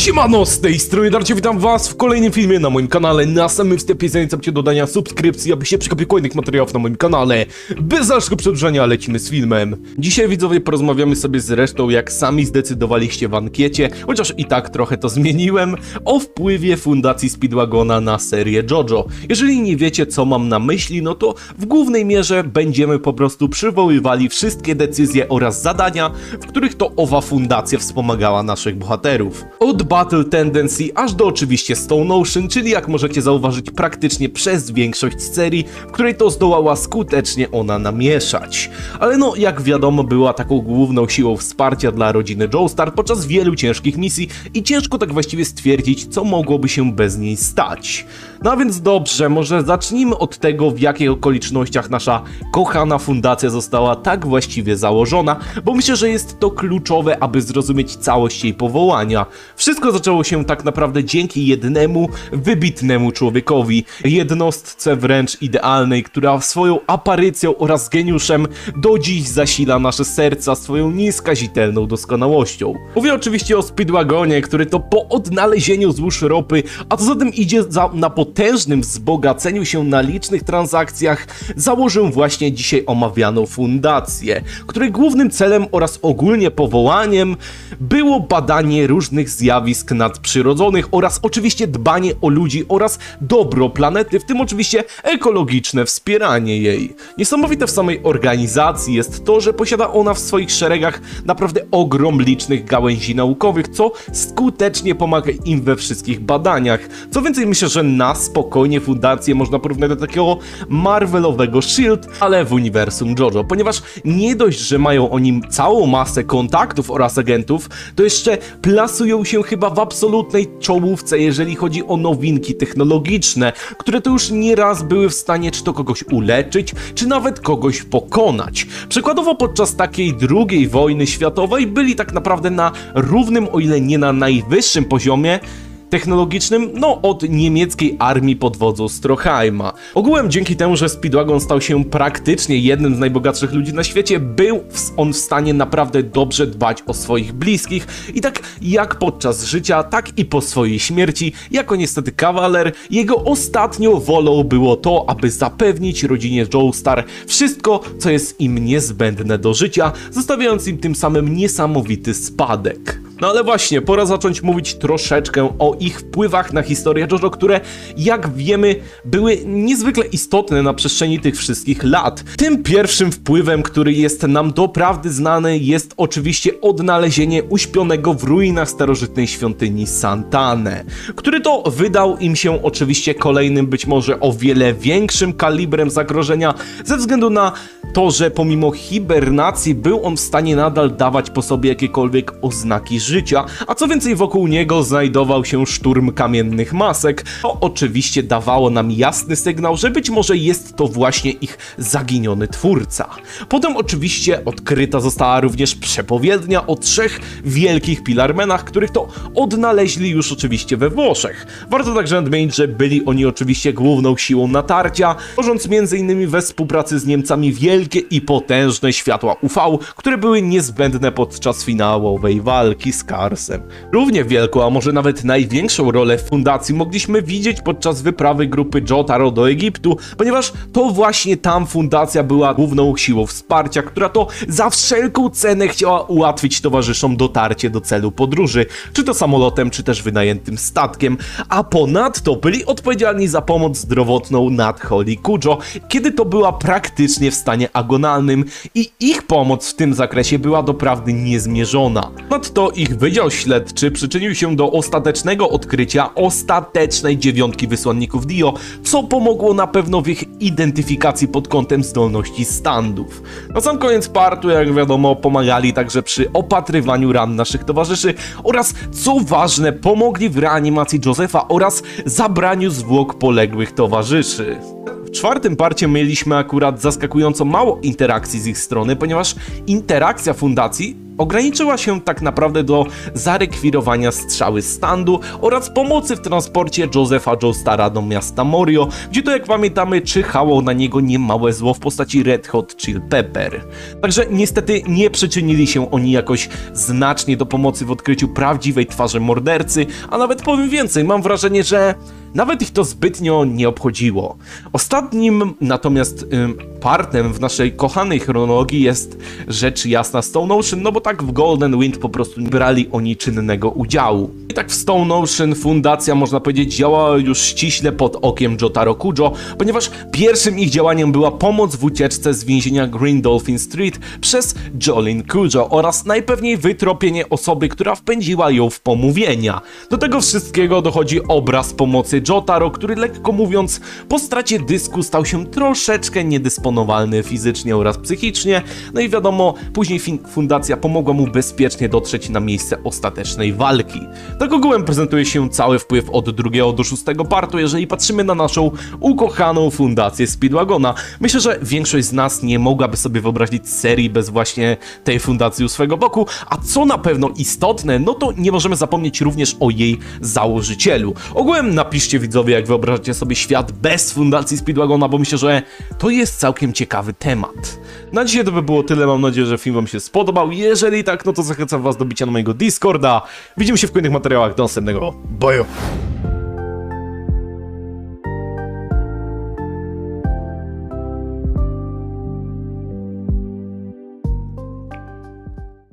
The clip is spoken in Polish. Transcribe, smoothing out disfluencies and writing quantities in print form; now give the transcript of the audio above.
Siemano, z tej strony Darcie, witam was w kolejnym filmie na moim kanale. Na samym wstępie zachęcam cię do dodania subskrypcji, aby się przekapił kolejnych materiałów na moim kanale. Bez dalszego przedłużenia lecimy z filmem. Dzisiaj, widzowie, porozmawiamy sobie zresztą, jak sami zdecydowaliście w ankiecie, chociaż i tak trochę to zmieniłem, o wpływie Fundacji Speedwagona na serię JoJo. Jeżeli nie wiecie, co mam na myśli, no to w głównej mierze będziemy po prostu przywoływali wszystkie decyzje oraz zadania, w których to owa fundacja wspomagała naszych bohaterów. Od Battle Tendency aż do oczywiście Stone Ocean, czyli jak możecie zauważyć praktycznie przez większość serii, w której to zdołała skutecznie ona namieszać. Ale no, jak wiadomo, była taką główną siłą wsparcia dla rodziny Joestar podczas wielu ciężkich misji i ciężko tak właściwie stwierdzić, co mogłoby się bez niej stać. No a więc dobrze, może zacznijmy od tego, w jakich okolicznościach nasza kochana fundacja została tak właściwie założona, bo myślę, że jest to kluczowe, aby zrozumieć całość jej powołania. Wszystko zaczęło się tak naprawdę dzięki jednemu wybitnemu człowiekowi, jednostce wręcz idealnej, która swoją aparycją oraz geniuszem do dziś zasila nasze serca swoją nieskazitelną doskonałością. Mówię oczywiście o Speedwagonie, który to po odnalezieniu złóż ropy, a co za tym idzie na potężnym wzbogaceniu się na licznych transakcjach, założył właśnie dzisiaj omawianą fundację, której głównym celem oraz ogólnie powołaniem było badanie różnych zjawisk nadprzyrodzonych oraz oczywiście dbanie o ludzi oraz dobro planety, w tym oczywiście ekologiczne wspieranie jej. Niesamowite w samej organizacji jest to, że posiada ona w swoich szeregach naprawdę ogrom licznych gałęzi naukowych, co skutecznie pomaga im we wszystkich badaniach. Co więcej, myślę, że na spokojnie fundację można porównać do takiego marvelowego SHIELD, ale w uniwersum JoJo, ponieważ nie dość, że mają oni całą masę kontaktów oraz agentów, to jeszcze plasują się chyba w absolutnej czołówce, jeżeli chodzi o nowinki technologiczne, które to już nieraz były w stanie czy to kogoś uleczyć, czy nawet kogoś pokonać. Przykładowo podczas takiej II wojny światowej byli tak naprawdę na równym, o ile nie na najwyższym poziomie technologicznym, no od niemieckiej armii pod wodzą Stroheima. Ogółem dzięki temu, że Speedwagon stał się praktycznie jednym z najbogatszych ludzi na świecie, był on w stanie naprawdę dobrze dbać o swoich bliskich i tak jak podczas życia, tak i po swojej śmierci, jako niestety kawaler, jego ostatnią wolą było to, aby zapewnić rodzinie Joestar wszystko, co jest im niezbędne do życia, zostawiając im tym samym niesamowity spadek. No ale właśnie, pora zacząć mówić troszeczkę o ich wpływach na historię JoJo, które, jak wiemy, były niezwykle istotne na przestrzeni tych wszystkich lat. Tym pierwszym wpływem, który jest nam doprawdy znany, jest oczywiście odnalezienie uśpionego w ruinach starożytnej świątyni Sant'Anne, który to wydał im się oczywiście kolejnym, być może o wiele większym kalibrem zagrożenia, ze względu na to, że pomimo hibernacji był on w stanie nadal dawać po sobie jakiekolwiek oznaki życia, a co więcej, wokół niego znajdował się szturm kamiennych masek. To oczywiście dawało nam jasny sygnał, że być może jest to właśnie ich zaginiony twórca. Potem oczywiście odkryta została również przepowiednia o 3 wielkich pilarmenach, których to odnaleźli już oczywiście we Włoszech. Warto także nadmienić, że byli oni oczywiście główną siłą natarcia, tworząc m.in. we współpracy z Niemcami wielkie i potężne światła UV, które były niezbędne podczas finałowej walki z Karsem. Równie wielką, a może nawet największą rolę w fundacji mogliśmy widzieć podczas wyprawy grupy Jotaro do Egiptu, ponieważ to właśnie tam fundacja była główną siłą wsparcia, która to za wszelką cenę chciała ułatwić towarzyszom dotarcie do celu podróży, czy to samolotem, czy też wynajętym statkiem, a ponadto byli odpowiedzialni za pomoc zdrowotną nad Holly Kujo, kiedy to była praktycznie w stanie agonalnym i ich pomoc w tym zakresie była doprawdy niezmierzona. Ponadto ich wydział śledczy przyczynił się do ostatecznego odkrycia ostatecznej 9 wysłanników Dio, co pomogło na pewno w ich identyfikacji pod kątem zdolności standów. Na sam koniec partu, jak wiadomo, pomagali także przy opatrywaniu ran naszych towarzyszy oraz, co ważne, pomogli w reanimacji Josefa oraz zabraniu zwłok poległych towarzyszy. W czwartym parcie mieliśmy akurat zaskakująco mało interakcji z ich strony, ponieważ interakcja fundacji Ograniczyła się tak naprawdę do zarekwirowania strzały standu oraz pomocy w transporcie Josefa Joestara do miasta Morio, gdzie to, jak pamiętamy, czyhało na niego niemałe zło w postaci Red Hot Chill Pepper. Także niestety nie przyczynili się oni jakoś znacznie do pomocy w odkryciu prawdziwej twarzy mordercy, a nawet powiem więcej, mam wrażenie, że nawet ich to zbytnio nie obchodziło. Ostatnim natomiast partnerem w naszej kochanej chronologii jest rzecz jasna Stone Ocean, no bo tak w Golden Wind po prostu nie brali oni czynnego udziału. I tak w Stone Ocean fundacja, można powiedzieć, działała już ściśle pod okiem Jotaro Kujo, ponieważ pierwszym ich działaniem była pomoc w ucieczce z więzienia Green Dolphin Street przez Jolin Kujo oraz najpewniej wytropienie osoby, która wpędziła ją w pomówienia. Do tego wszystkiego dochodzi obraz pomocy Jotaro, który lekko mówiąc po stracie dysku stał się troszeczkę niedysponowalny fizycznie oraz psychicznie, no i wiadomo, później fundacja pomogła mu bezpiecznie dotrzeć na miejsce ostatecznej walki. Tak ogółem prezentuje się cały wpływ od 2. do 6. partu, jeżeli patrzymy na naszą ukochaną fundację Speedwagona. Myślę, że większość z nas nie mogłaby sobie wyobrazić serii bez właśnie tej fundacji u swego boku, a co na pewno istotne, no to nie możemy zapomnieć również o jej założycielu. Ogółem napiszcie widzowie, jak wyobrażacie sobie świat bez fundacji Speedwagona, bo myślę, że to jest całkiem ciekawy temat. Na dzisiaj to by było tyle, mam nadzieję, że film wam się spodobał. Jeżeli tak, no to zachęcam was do bicia na mojego Discorda. Widzimy się w kolejnych materiałach, do następnego boju.